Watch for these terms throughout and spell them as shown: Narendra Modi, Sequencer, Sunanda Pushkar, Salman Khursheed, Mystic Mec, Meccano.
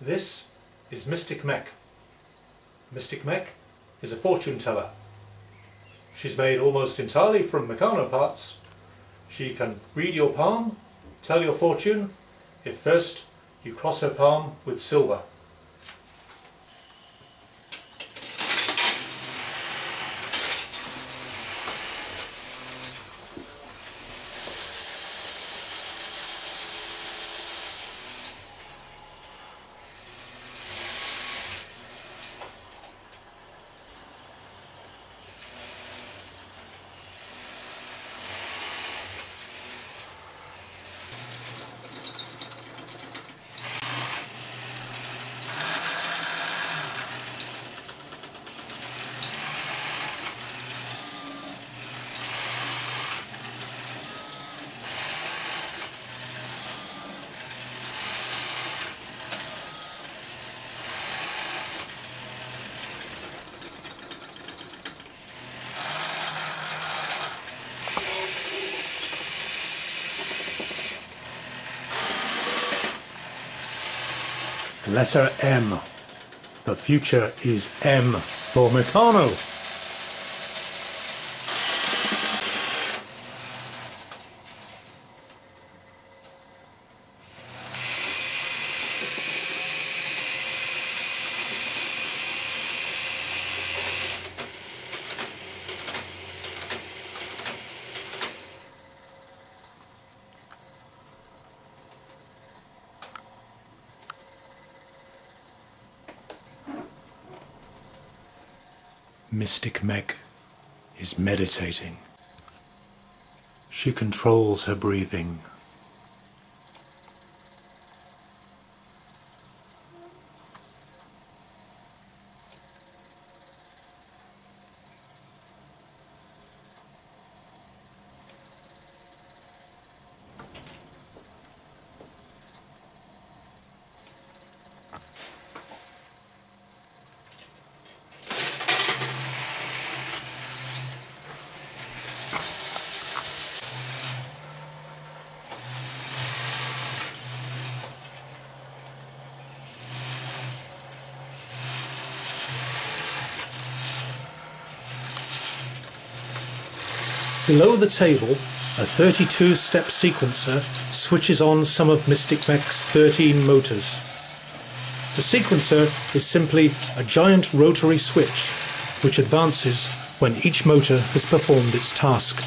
This is Mystic Mec. Mystic Mec is a fortune teller. She's made almost entirely from Meccano parts. She can read your palm, tell your fortune, if first you cross her palm with silver. Letter M. The future is M for Meccano. Mystic Mec is meditating. She controls her breathing. Below the table, a 32-step sequencer switches on some of Mystic Mec's 13 motors. The sequencer is simply a giant rotary switch, which advances when each motor has performed its task.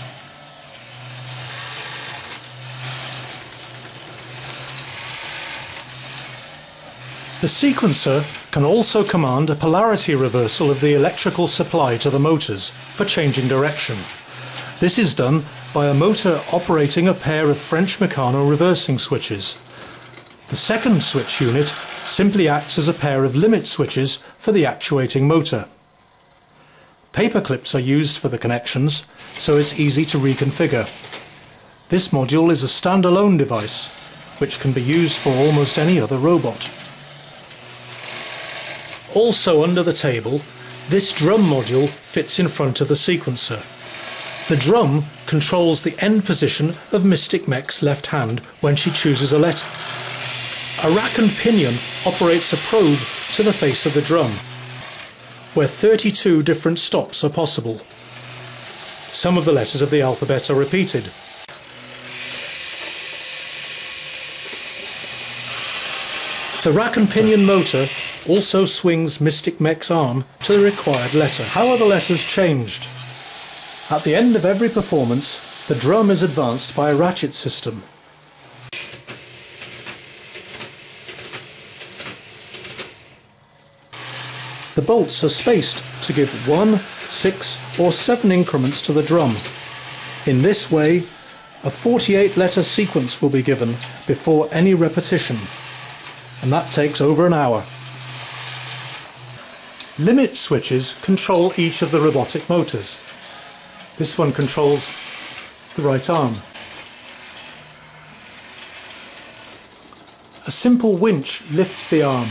The sequencer can also command a polarity reversal of the electrical supply to the motors for changing direction. This is done by a motor operating a pair of French Meccano reversing switches. The second switch unit simply acts as a pair of limit switches for the actuating motor. Paper clips are used for the connections, so it's easy to reconfigure. This module is a standalone device, which can be used for almost any other robot. Also under the table, this drum module fits in front of the sequencer. The drum controls the end position of Mystic Mec's left hand when she chooses a letter. A rack and pinion operates a probe to the face of the drum, where 32 different stops are possible. Some of the letters of the alphabet are repeated. The rack and pinion motor also swings Mystic Mec's arm to the required letter. How are the letters changed? At the end of every performance, the drum is advanced by a ratchet system. The bolts are spaced to give 1, 6, or 7 increments to the drum. In this way, a 48-letter sequence will be given before any repetition, and that takes over an hour. Limit switches control each of the robotic motors. This one controls the right arm. A simple winch lifts the arm.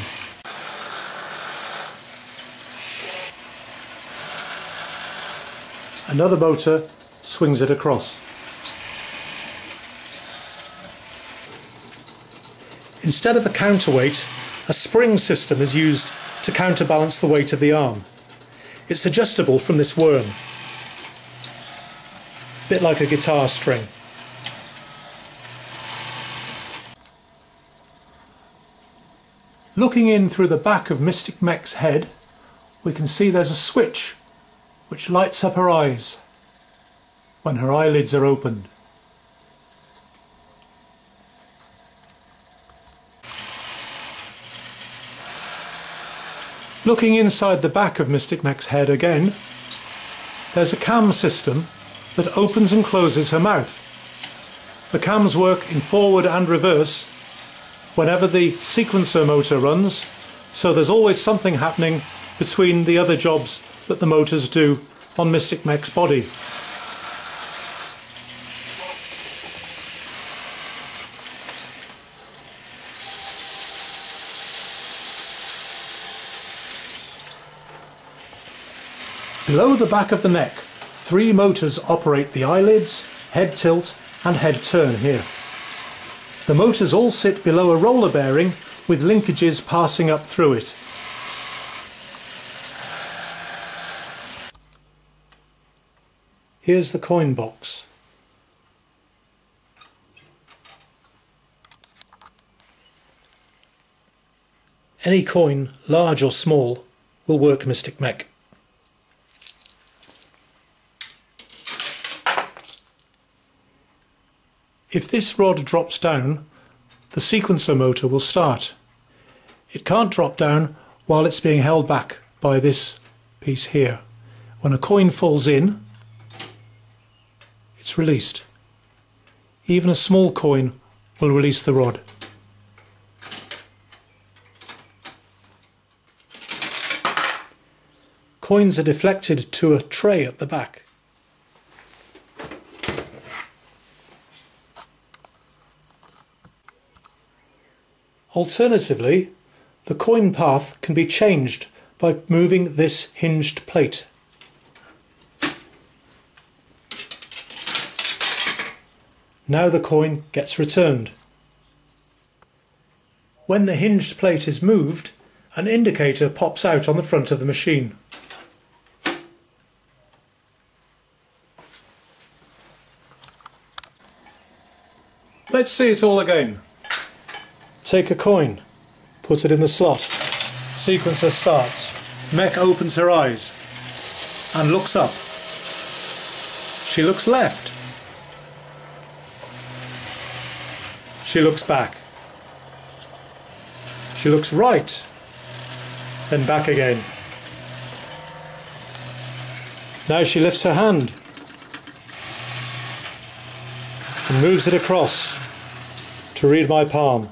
Another motor swings it across. Instead of a counterweight, A spring system is used to counterbalance the weight of the arm. It's adjustable from this worm, a bit like a guitar string. Looking in through the back of Mystic Mec's head, we can see there's a switch which lights up her eyes when her eyelids are opened. Looking inside the back of Mystic Mec's head again, there's a cam system that opens and closes her mouth. The cams work in forward and reverse whenever the sequencer motor runs, so there's always something happening between the other jobs that the motors do on Mystic Mec's body. Below the back of the neck, three motors operate the eyelids, head tilt and head turn here. The motors all sit below a roller bearing with linkages passing up through it. Here's the coin box. Any coin, large or small, will work Mystic Mec. If this rod drops down, the sequencer motor will start. It can't drop down while it's being held back by this piece here. When a coin falls in, it's released. Even a small coin will release the rod. Coins are deflected to a tray at the back. Alternatively, the coin path can be changed by moving this hinged plate. Now the coin gets returned. When the hinged plate is moved, an indicator pops out on the front of the machine. Let's see it all again. Take a coin, put it in the slot, sequencer starts, Mec opens her eyes and looks up. She looks left. She looks back. She looks right, then back again. Now she lifts her hand and moves it across to read my palm.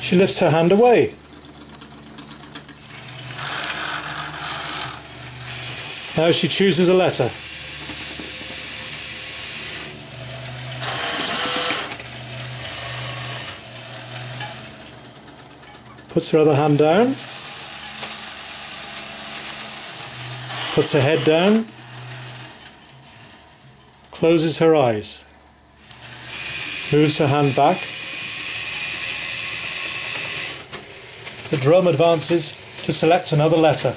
She lifts her hand away. Now she chooses a letter. Puts her other hand down. Puts her head down. Closes her eyes. Moves her hand back. The drum advances to select another letter.